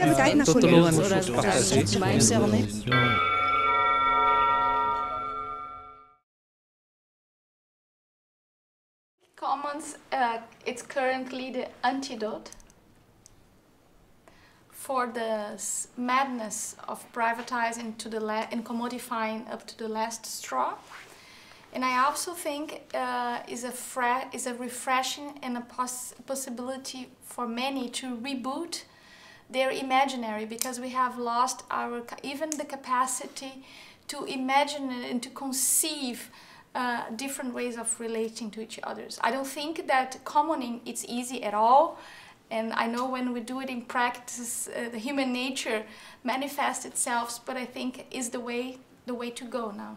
Totally partagé. Commons, it's currently the antidote for the madness of privatizing and commodifying up to the last straw. And I also think is a refreshing and a possibility for many to reboot their imaginary, because we have lost our even the capacity to imagine and to conceive different ways of relating to each other. I don't think that commoning it's easy at all, and I know when we do it in practice, the human nature manifests itself. But I think is the way to go now.